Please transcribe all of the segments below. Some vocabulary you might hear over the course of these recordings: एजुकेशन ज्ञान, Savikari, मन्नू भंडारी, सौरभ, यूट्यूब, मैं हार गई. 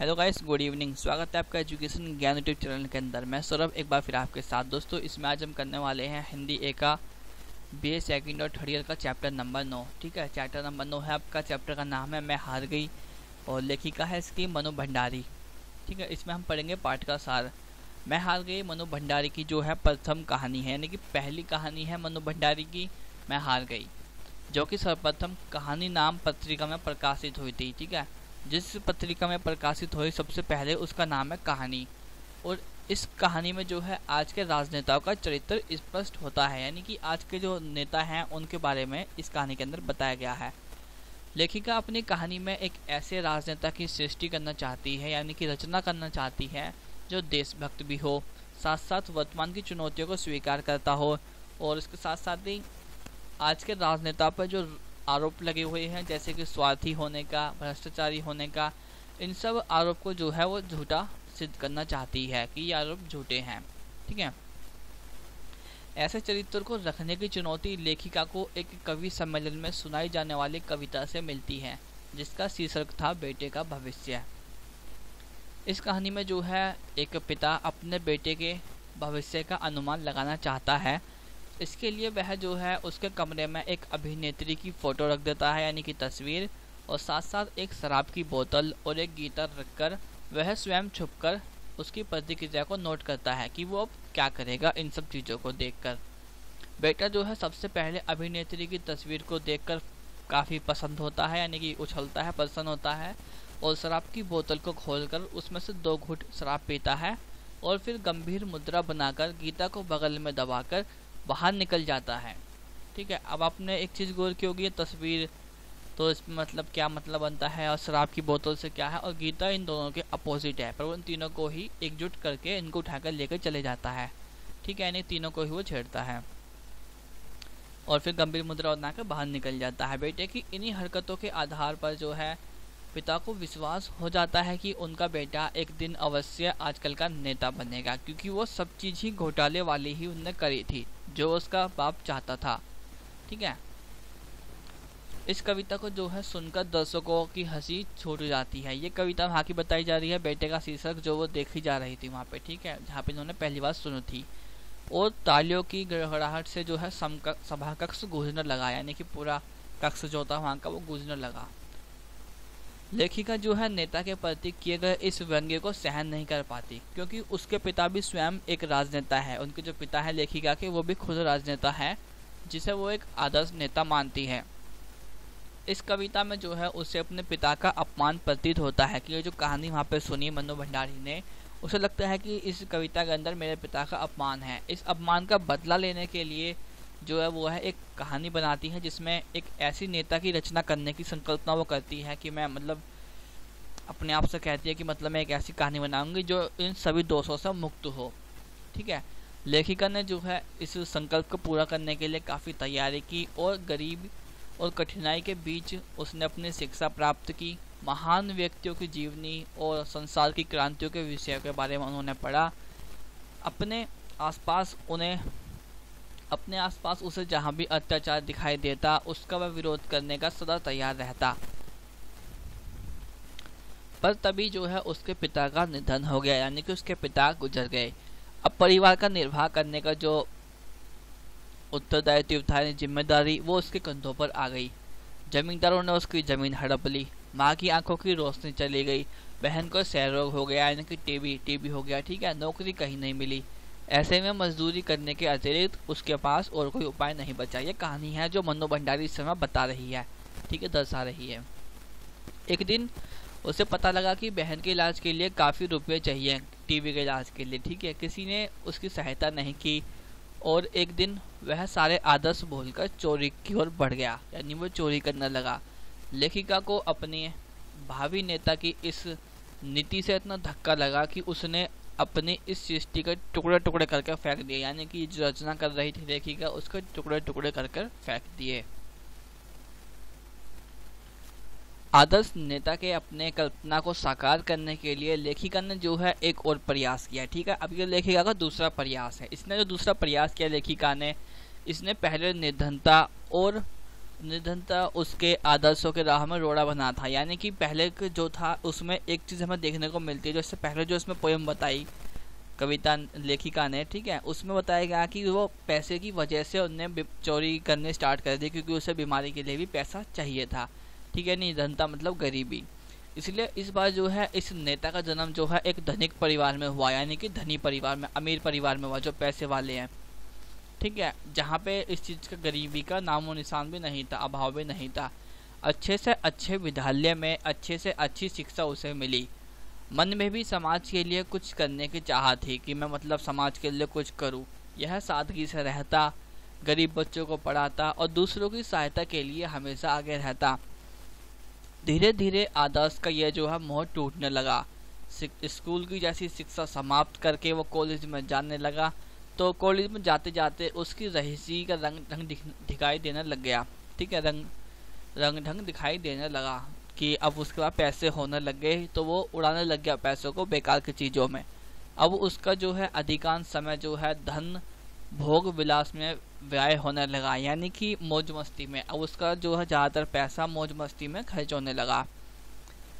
Hello guys, good evening. स्वागत है आपका एजुकेशन ज्ञान यूट्यूब चैनल के अंदर। मैं सौरभ एक बार फिर आपके साथ। दोस्तों, इसमें आज हम करने वाले हैं हिंदी ए का बी सेकंड और थर्ड ईयर का चैप्टर नंबर 9। ठीक है, चैप्टर नंबर 9 है आपका। चैप्टर का नाम है मैं हार गई और लेखिका है इसकी मन्नू भंडारी। ठीक है, इसमें हम पढ़ेंगे पाठ का सार। मैं हार गई मन्नू भंडारी की जो है प्रथम कहानी है, यानी कि पहली कहानी है मन्नू भंडारी की मैं हार गई, जो कि सर्वप्रथम कहानी नाम पत्रिका में प्रकाशित हुई थी। ठीक है, जिस पत्रिका में प्रकाशित हुई सबसे पहले उसका नाम है कहानी। और इस कहानी में जो है आज के राजनेताओं का चरित्र स्पष्ट होता है, यानी कि आज के जो नेता हैं उनके बारे में इस कहानी के अंदर बताया गया है। लेखिका अपनी कहानी में एक ऐसे राजनेता की सृष्टि करना चाहती है, यानी कि रचना करना चाहती है, जो देशभक्त भी हो, साथ साथ वर्तमान की चुनौतियों को स्वीकार करता हो, और इसके साथ साथ ही आज के राजनेता पर जो आरोप लगे हुए हैं जैसे कि स्वार्थी होने का, भ्रष्टाचारी होने का, इन सब आरोप को जो है वो झूठा सिद्ध करना चाहती है कि ये आरोप झूठे हैं। ठीक है, ऐसे चरित्र को रखने की चुनौती लेखिका को एक कवि सम्मेलन में सुनाई जाने वाली कविता से मिलती है, जिसका शीर्षक था बेटे का भविष्य। इस कहानी में जो है एक पिता अपने बेटे के भविष्य का अनुमान लगाना चाहता है। इसके लिए वह जो है उसके कमरे में एक अभिनेत्री की फ़ोटो रख देता है, यानी कि तस्वीर, और साथ साथ एक शराब की बोतल और एक गिटार रखकर वह स्वयं छुपकर उसकी प्रतिक्रिया को नोट करता है कि वो अब क्या करेगा इन सब चीज़ों को देखकर। बेटा जो है सबसे पहले अभिनेत्री की तस्वीर को देखकर काफ़ी पसंद होता है, यानी कि उछलता है, पसंद होता है, और शराब की बोतल को खोलकर उसमें से 2 घूंट शराब पीता है और फिर गंभीर मुद्रा बनाकर गीता को बगल में दबाकर बाहर निकल जाता है। ठीक है, अब आपने एक चीज़ गौर की होगी, तस्वीर तो इसमें मतलब क्या मतलब बनता है और शराब की बोतल से क्या है, और गीता इन दोनों के अपोजिट है, पर वो इन तीनों को ही एकजुट करके इनको उठाकर लेकर चले जाता है। ठीक है, यानी तीनों को ही वो छेड़ता है और फिर गंभीर मुद्रा बनाकर बाहर निकल जाता है। बेटे की इन्हीं हरकतों के आधार पर जो है पिता को विश्वास हो जाता है कि उनका बेटा एक दिन अवश्य आजकल का नेता बनेगा, क्योंकि वो सब चीज़ ही घोटाले वाली ही उनने करी थी जो उसका बाप चाहता था। ठीक है, इस कविता को जो है सुनकर दर्शकों की हंसी छूट जाती है। ये कविता वहाँ की बताई जा रही है, बेटे का शीर्षक जो वो देखी जा रही थी वहाँ पे। ठीक है, जहाँ पे इन्होंने पहली बार सुनी थी। और तालियों की गड़गड़ाहट से जो है सभा कक्ष गूंजने लगा, यानी कि पूरा कक्ष जो था वहाँ का वो गूंजने लगा। लेखिका जो है नेता के प्रति किए गए इस व्यंग्य को सहन नहीं कर पाती, क्योंकि उसके पिता भी स्वयं एक राजनेता है। उनके जो पिता है लेखिका के, वो भी खुद राजनेता है, जिसे वो एक आदर्श नेता मानती है। इस कविता में जो है उसे अपने पिता का अपमान प्रतीत होता है कि ये जो कहानी वहाँ पे सुनी मन्नू भंडारी ने, उसे लगता है कि इस कविता के अंदर मेरे पिता का अपमान है। इस अपमान का बदला लेने के लिए जो है वो है एक कहानी बनाती है, जिसमें एक ऐसी नेता की रचना करने की संकल्पना वो करती है कि मैं मतलब अपने आप से कहती है कि मतलब मैं एक ऐसी कहानी बनाऊंगी जो इन सभी दोषों से मुक्त हो। ठीक है, लेखिका ने जो है इस संकल्प को पूरा करने के लिए काफ़ी तैयारी की और गरीब और कठिनाई के बीच उसने अपनी शिक्षा प्राप्त की। महान व्यक्तियों की जीवनी और संसार की क्रांतियों के विषय के बारे में उन्होंने पढ़ा। अपने आसपास उसे जहाँ भी अत्याचार दिखाई देता उसका वह विरोध करने का सदा तैयार रहता। पर तभी जो है उसके पिता का निधन हो गया, यानी कि उसके पिता गुजर गए। अब परिवार का निर्वाह करने का जो उत्तरदायित्व था, जिम्मेदारी, वो उसके कंधों पर आ गई। जमींदारों ने उसकी ज़मीन हड़प ली, माँ की आंखों की रोशनी चली गई, बहन को क्षयरोग हो गया, यानी कि टीबी हो गया। ठीक है, नौकरी कहीं नहीं मिली। ऐसे में मजदूरी करने के अतिरिक्त उसके पास और कोई उपाय नहीं बचा। ये कहानी है जो मन्नू भंडारी इस समय बता रही है, ठीक है, दर्शा रही है। एक दिन उसे पता लगा कि बहन के इलाज के लिए काफ़ी रुपए चाहिए, टीबी के इलाज के लिए। ठीक है, किसी ने उसकी सहायता नहीं की और एक दिन वह सारे आदर्श भूलकर चोरी की ओर बढ़ गया, यानी वो चोरी करने लगा। लेखिका को अपने भावी नेता की इस नीति से इतना धक्का लगा कि उसने अपनी इस सृष्टि के टुकड़े टुकड़े करके फेंक दिए, यानी कि जो रचना कर रही थी लेखिका उसके टुकड़े टुकड़े करके फेंक दिए। आदर्श नेता के अपने कल्पना को साकार करने के लिए लेखिका ने जो है एक और प्रयास किया। ठीक है, अब ये लेखिका का दूसरा प्रयास है। इसने जो दूसरा प्रयास किया लेखिका ने, इसने पहले निर्धनता और निधनता उसके आदर्शों के राह में रोड़ा बना था। यानी कि पहले जो था उसमें एक चीज़ हमें देखने को मिलती है, जो इससे पहले जो इसमें पोएम बताई कविता लेखिका ने, ठीक है, उसमें बताया गया कि वो पैसे की वजह से उन्हें चोरी करने स्टार्ट कर दी क्योंकि उसे बीमारी के लिए भी पैसा चाहिए था, ठीक है। निर्धनता मतलब गरीबी। इसलिए इस बार जो है इस नेता का जन्म जो है एक धनिक परिवार में हुआ, यानी कि धनी परिवार में, अमीर परिवार में हुआ, जो पैसे वाले हैं, ठीक है, जहाँ पे इस चीज़ का गरीबी का नामो निशान भी नहीं था, अभाव भी नहीं था। अच्छे से अच्छे विद्यालय में अच्छे से अच्छी शिक्षा उसे मिली। मन में भी समाज के लिए कुछ करने की चाह थी कि मैं मतलब समाज के लिए कुछ करूँ। यह सादगी से रहता, गरीब बच्चों को पढ़ाता और दूसरों की सहायता के लिए हमेशा आगे रहता। धीरे धीरे आदर्श का यह जो है मोह टूटने लगा। स्कूल की जैसी शिक्षा समाप्त करके वो कॉलेज में जाने लगा, तो कॉलेज में जाते जाते उसकी रहीसी का रंग ढंग दिखाई देने लगा कि अब उसके पास पैसे होने लग गए, तो वो उड़ाने लग गया पैसों को बेकार की चीज़ों में। अब उसका जो है अधिकांश समय जो है धन भोग विलास में व्यय होने लगा, यानी कि मौज मस्ती में। अब उसका जो है ज़्यादातर पैसा मौज मस्ती में खर्च होने लगा।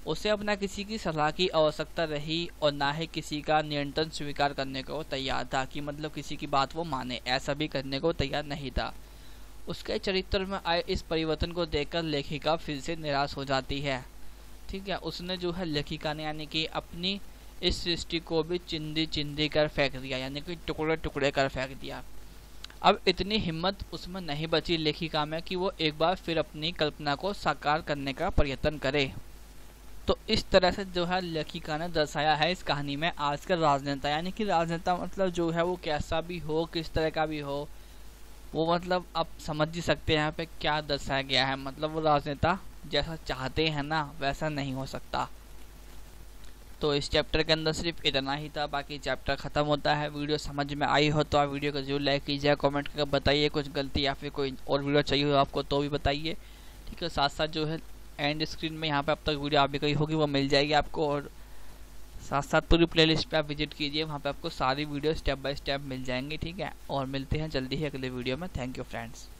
उसे अपना किसी की सलाह की आवश्यकता रही और ना ही किसी का नियंत्रण स्वीकार करने को तैयार था, कि मतलब किसी की बात वो माने, ऐसा भी करने को तैयार नहीं था। उसके चरित्र में आए इस परिवर्तन को देखकर लेखिका फिर से निराश हो जाती है, ठीक है। उसने जो है लेखिका ने यानी कि अपनी इस सृष्टि को भी चिंदी चिंदी कर फेंक दिया, यानी कि टुकड़े टुकड़े कर फेंक दिया। अब इतनी हिम्मत उसमें नहीं बची लेखिका में कि वो एक बार फिर अपनी कल्पना को साकार करने का प्रयत्न करे। तो इस तरह से जो है लेखिका ने दर्शाया है इस कहानी में आज का राजनेता, यानी कि राजनेता मतलब जो है वो कैसा भी हो, किस तरह का भी हो, वो मतलब आप समझ ही सकते हैं यहाँ पे क्या दर्शाया गया है। मतलब वो राजनेता जैसा चाहते हैं ना वैसा नहीं हो सकता। तो इस चैप्टर के अंदर सिर्फ इतना ही था, बाकी चैप्टर ख़त्म होता है। वीडियो समझ में आई हो तो आप वीडियो को जरूर लाइक कीजिए, कमेंट करके बताइए, कुछ गलती या फिर कोई और वीडियो चाहिए हो आपको तो भी बताइए, ठीक है। साथ साथ जो है एंड स्क्रीन में यहाँ पे अब तक वीडियो आप भी कहीं होगी वो मिल जाएगी आपको, और साथ साथ पूरी प्लेलिस्ट पे आप विजिट कीजिए, वहाँ पर आपको सारी वीडियो स्टेप बाय स्टेप मिल जाएंगी, ठीक है। और मिलते हैं जल्दी ही अगले वीडियो में। Thank you friends.